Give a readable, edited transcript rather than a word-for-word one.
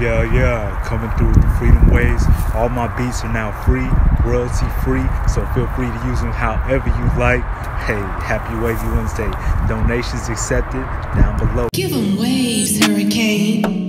Yeah, coming through Freedom Waves. All my beats are now free, royalty free, so feel free to use them however you like. Hey, happy Wavy Wednesday. Donations accepted down below. Give them waves, Hurricane.